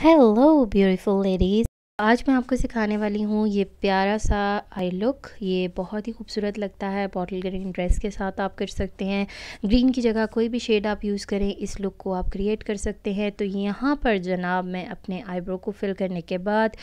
Hello beautiful ladies, आज मैं आपको सिखाने वाली हूँ ये प्यारा सा आई लुक। ये बहुत ही खूबसूरत लगता है। बॉटल ग्रीन ड्रेस के साथ आप कर सकते हैं। ग्रीन की जगह कोई भी शेड आप यूज़ करें, इस लुक को आप क्रिएट कर सकते हैं। तो यहाँ पर जनाब मैं अपने आईब्रो को फिल करने के बाद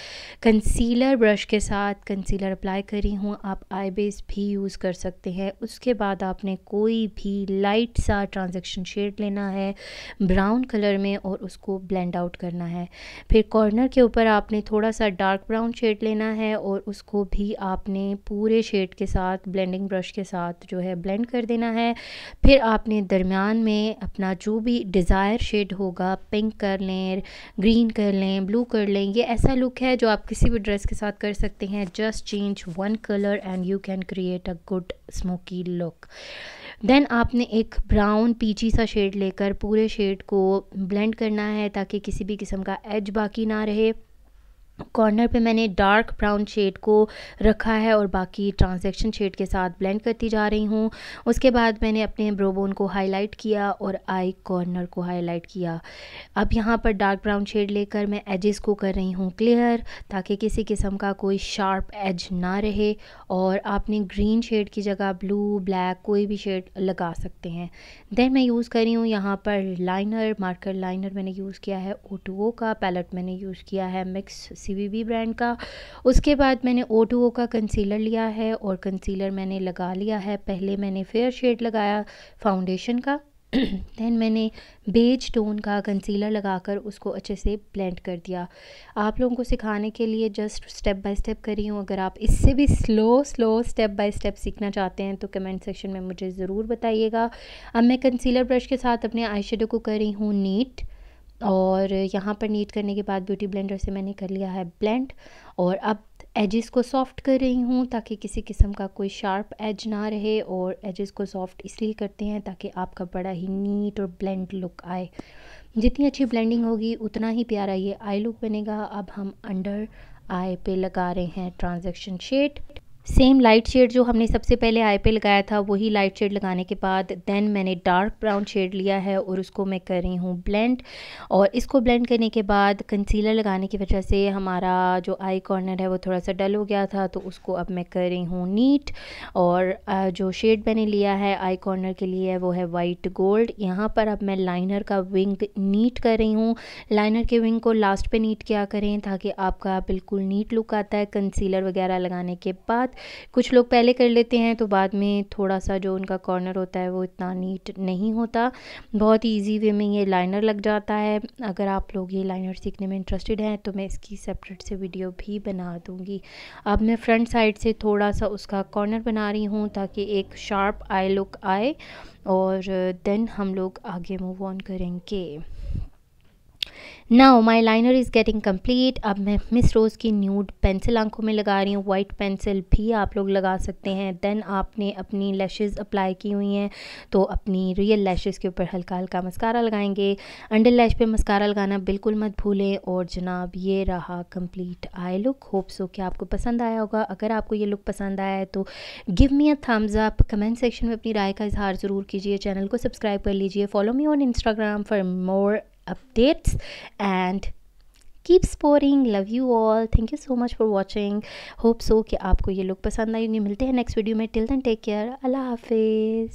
कंसीलर ब्रश के साथ कंसीलर अप्लाई करी हूँ। आप आई बेस भी यूज़ कर सकते हैं। उसके बाद आपने कोई भी लाइट सा ट्रांजेक्शन शेड लेना है ब्राउन कलर में और उसको ब्लेंड आउट करना है। फिर कॉर्नर के ऊपर आपने थोड़ा सा डार्क ब्राउन शेड लेना है और उसको भी आपने पूरे शेड के साथ ब्लेंडिंग ब्रश के साथ जो है ब्लेंड कर देना है। फिर आपने दरमियान में अपना जो भी डिज़ायर शेड होगा, पिंक कर लें, ग्रीन कर लें, ब्लू कर लें। ये ऐसा लुक है जो आप किसी भी ड्रेस के साथ कर सकते हैं। Just change one colour and you can create a good smoky look. Then आपने एक ब्राउन पीची सा शेड लेकर पूरे शेड को ब्लेंड करना है ताकि किसी भी किस्म का एज बाकी ना रहे। कॉर्नर पे मैंने डार्क ब्राउन शेड को रखा है और बाकी ट्रांजेक्शन शेड के साथ ब्लेंड करती जा रही हूँ। उसके बाद मैंने अपने ब्रोबोन को हाईलाइट किया और आई कॉर्नर को हाईलाइट किया। अब यहाँ पर डार्क ब्राउन शेड लेकर मैं एजेस को कर रही हूँ क्लियर ताकि किसी किस्म का कोई शार्प एज ना रहे। और आपने ग्रीन शेड की जगह ब्लू, ब्लैक कोई भी शेड लगा सकते हैं। देन मैं यूज़ कर रही हूँ यहाँ पर लाइनर, मार्कर लाइनर मैंने यूज़ किया है O2O का, पैलेट मैंने यूज़ किया है मिक्स CBB ब्रांड का। उसके बाद मैंने O2O का कंसीलर लिया है और कंसीलर मैंने लगा लिया है। पहले मैंने फेयर शेड लगाया फाउंडेशन का, देन मैंने बेज टोन का कंसीलर लगाकर उसको अच्छे से ब्लेंड कर दिया। आप लोगों को सिखाने के लिए जस्ट स्टेप बाय स्टेप कर रही हूँ। अगर आप इससे भी स्लो स्टेप बाय स्टेप सीखना चाहते हैं तो कमेंट सेक्शन में मुझे ज़रूर बताइएगा। अब मैं कंसीलर ब्रश के साथ अपने आई शेडो को कर रही हूँ नीट, और यहाँ पर नीट करने के बाद ब्यूटी ब्लेंडर से मैंने कर लिया है ब्लेंड। और अब एजेस को सॉफ़्ट कर रही हूँ ताकि किसी किस्म का कोई शार्प एज ना रहे। और एजेस को सॉफ़्ट इसलिए करते हैं ताकि आपका बड़ा ही नीट और ब्लेंड लुक आए। जितनी अच्छी ब्लेंडिंग होगी उतना ही प्यारा ये आई लुक बनेगा। अब हम अंडर आई पे लगा रहे हैं transaction shade. Same light shade जो हमने सबसे पहले आई पे लगाया था वही लाइट शेड लगाने के बाद देन मैंने डार्क ब्राउन शेड लिया है और उसको मैं कर रही हूँ ब्लेंड। और इसको ब्लेंड करने के बाद कंसीलर लगाने की वजह से हमारा जो आई कॉर्नर है वो थोड़ा सा डल हो गया था, तो उसको अब मैं कर रही हूँ नीट। और जो शेड मैंने लिया है आई कॉर्नर के लिए वो है वाइट गोल्ड। यहाँ पर अब मैं लाइनर का विंग नीट कर रही हूँ। लाइनर के विंग को लास्ट पर नीट किया करें ताकि आपका बिल्कुल नीट लुक आता है। कंसीलर वगैरह लगाने के बाद कुछ लोग पहले कर लेते हैं तो बाद में थोड़ा सा जो उनका कॉर्नर होता है वो इतना नीट नहीं होता। बहुत इजी वे में ये लाइनर लग जाता है। अगर आप लोग ये लाइनर सीखने में इंटरेस्टेड हैं तो मैं इसकी सेपरेट से वीडियो भी बना दूंगी। अब मैं फ्रंट साइड से थोड़ा सा उसका कॉर्नर बना रही हूँ ताकि एक शार्प आई लुक आए और देन हम लोग आगे मूव ऑन करेंगे। Now my liner is getting complete. अब मैं मिस रोज़ की न्यूड पेंसिल आंखों में लगा रही हूँ। वाइट पेंसिल भी आप लोग लगा सकते हैं। देन आपने अपनी लैशेज़ अप्लाई की हुई हैं तो अपनी रियल लैशेज़ के ऊपर हल्का हल्का मस्कारा लगाएंगे। अंडर लैश पे मस्कारा लगाना बिल्कुल मत भूलें। और जनाब ये रहा complete eye look. Hope so कि आपको पसंद आया होगा। अगर आपको ये लुक पसंद आया है तो give me a thumbs up. Comment section में अपनी राय का इजहार ज़रूर कीजिए। चैनल को सब्सक्राइब कर लीजिए। Follow me on Instagram for more updates and keep sporting. Love you all. Thank you so much for watching. Hope so कि आपको ये लुक पसंद आई होगी। मिलते हैं नेक्स्ट वीडियो में। Till then take care. Allah Hafiz.